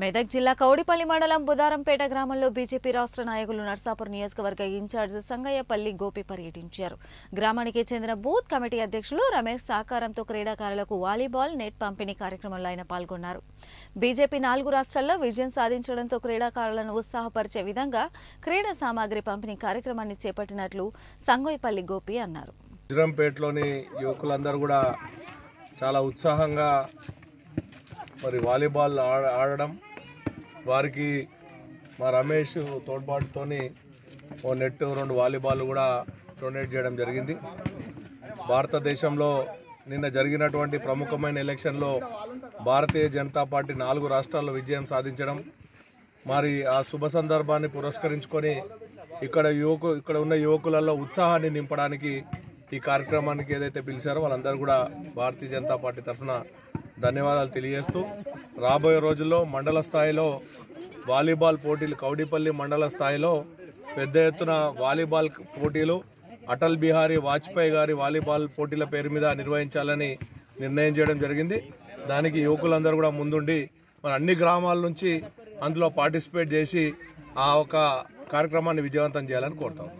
మెదక్ జిల్లా కౌడిపల్లి మండలం బుదారంపేట గ్రామంలో బీజేపీ రాష్ట్ర నాయకులు నర్సాపూర్ నియోజకవర్గ ఇన్ఛార్జ్ సంగయ్యపల్లి గోపి పర్యటించారు. గ్రామానికి చెందిన బూత్ కమిటీ అధ్యక్షులు రమేష్ సహకారంతో క్రీడాకారులకు వాలీబాల్ నెట్ పంపిణీ కార్యక్రమంలో ఆయన పాల్గొన్నారు. బీజేపీ 4 రాష్ట్రాల్లో విజయం సాధించడంతో క్రీడాకారులను ఉత్సాహపరిచే విధంగా క్రీడా సామాగ్రి పంపిణీ కార్యక్రమాన్ని చేపట్టినట్లు సంగయ్యపల్లి గోపి అన్నారు. బుదారంపేటలోని యువకులందరూ కూడా చాలా ఉత్సాహంగా మరి వాలీబాల్ ఆడడం, వారికి మా రమేష్ తోడ్పాటుతోని ఓ నెట్ 2 వాలీబాల్ కూడా డొనేట్ చేయడం జరిగింది. భారతదేశంలో నిన్న జరిగినటువంటి ప్రముఖమైన ఎలక్షన్లో భారతీయ జనతా పార్టీ 4 రాష్ట్రాల్లో విజయం సాధించడం, మరి ఆ శుభ సందర్భాన్ని పురస్కరించుకొని ఇక్కడ ఉన్న యువకులలో ఉత్సాహాన్ని నింపడానికి ఈ కార్యక్రమానికి ఏదైతే పిలిచారో వాళ్ళందరూ కూడా భారతీయ జనతా పార్టీ తరఫున ధన్యవాదాలు తెలియజేస్తూ, రాబోయే రోజుల్లో మండల స్థాయిలో వాలీబాల్ పోటీలు, కౌడిపల్లి మండల స్థాయిలో పెద్ద ఎత్తున వాలీబాల్ పోటీలు అటల్ బిహారీ వాజ్పేయి గారి వాలీబాల్ పోటీల పేరు మీద నిర్వహించాలని నిర్ణయం చేయడం జరిగింది. దానికి యువకులందరూ కూడా ముందుండి మన అన్ని గ్రామాల నుంచి అందులో పార్టిసిపేట్ చేసి ఆ ఒక కార్యక్రమాన్ని విజయవంతం చేయాలని కోరుతాము.